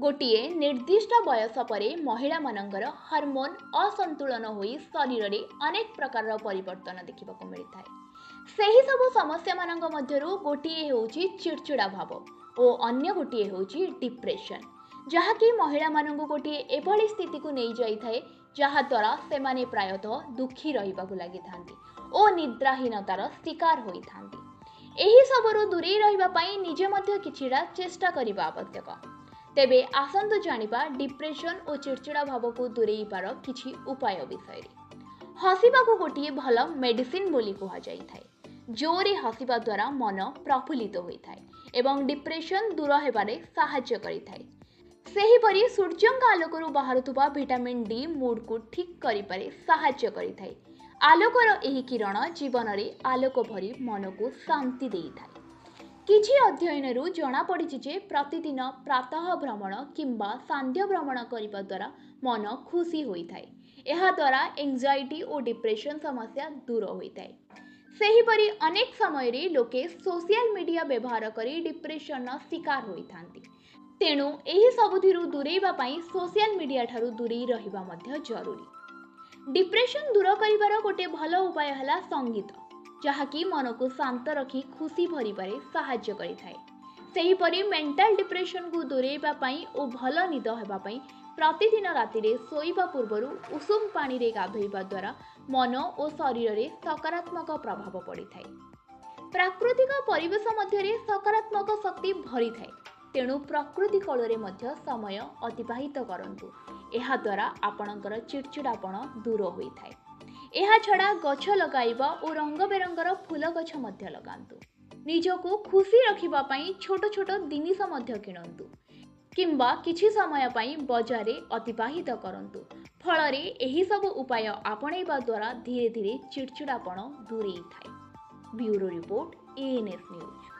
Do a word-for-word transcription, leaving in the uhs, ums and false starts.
गोटे निर्दिष्ट बयस पर महिला मानकर हार्मोन असंतुलन होई शरीर रे अनेक प्रकार परिवर्तन देखा मिलता है। सही सब समस्या मानक मध्यरु गोटे होउची चिड़चिड़ा भाव और अन्य गोटे होउची डिप्रेशन, जहा कि महिला मानक गोटे एभली स्थिति को नहीं जाई थाए जहा द्वारा से माने प्रायतः दुखी रहिबाकु लागि थांती ओ निद्राहीनतार शिकार होई थांती। एही सबरु दूरे रहिबा पई निजे मध्य किछिरा चेष्टा करिबा आवश्यक। तेबे आसंतु जानिबा डिप्रेशन और चिड़चिड़ा भाव को दूरे पार किछि उपाय विषय। हसीबा को गोटे भल मेडिसिन बोली कहा जाय थाए। जोरे हसीबा द्वारा मन प्रफुल्लित होई थाए एवं डिप्रेशन दूर हेबारे सहायता करि थाए। सेहीपरि सूर्यक आलोकरु बाहरुवा विटामिन डी मूड को ठीक करिपारे सहायता करि थाए। आलोकर एही किरण जीवन रे आलोक भरी मन को शांति देई थाए। किछि अध्ययन रु जना पड़िछि जे प्रतिदिन प्रातः भ्रमण किंबा सांध्य भ्रमण करिबा द्वारा मन खुशी होई थाए। एहा द्वारा एंजाइटी और डिप्रेशन समस्या दूर होई थाए। सेहीपरि अनेक समय रे लोके सोशल मीडिया व्यवहार करी डिप्रेशन शिकार होई थांती। तेणु यही सबुथिरु दूरेइबा पाई सोशल मीडिया ठारू दूरे रहिबा मध्य जरूरी। डिप्रेशन दूर करिवार गोटे भल उपाय हला संगीत, जहाँकि मन को शांत रखी खुशी भरिबारे सहायता करिथाए। सेहीपरि मेंटल डिप्रेशन को दूरेइबा पाई ओ भल निद हेबा पाई प्रतिदिन रातिरे सोइबा पूर्वरु उषुम पानी रे गाधोइबा द्वारा मन और शरीर रे सकारात्मक प्रभाव पड़िथाए। प्राकृतिक परिवेश मध्यरे सकारात्मक शक्ति भरिथाए। तेणु प्रकृति कलरे मध्य समय अतिबाहित करंतु, एहा द्वारा आपणकर चिड़चिड़ापन दूर होई थाए। एहा छड़ा गछ लगाइबा ओ रंग बेरंगर फूल गछ मध्य लगांतु। निजको खुशी रखिबा पई छोट छोट जिनिस मध्य किणंतु किंबा किछि समय पई बजारे अतिबाहित करंतु। फलरे एही सब उपाय आपणैबा द्वारा धीरे धीरे चिड़चिड़ापन दूरेई थाए। Bureau report A N S news.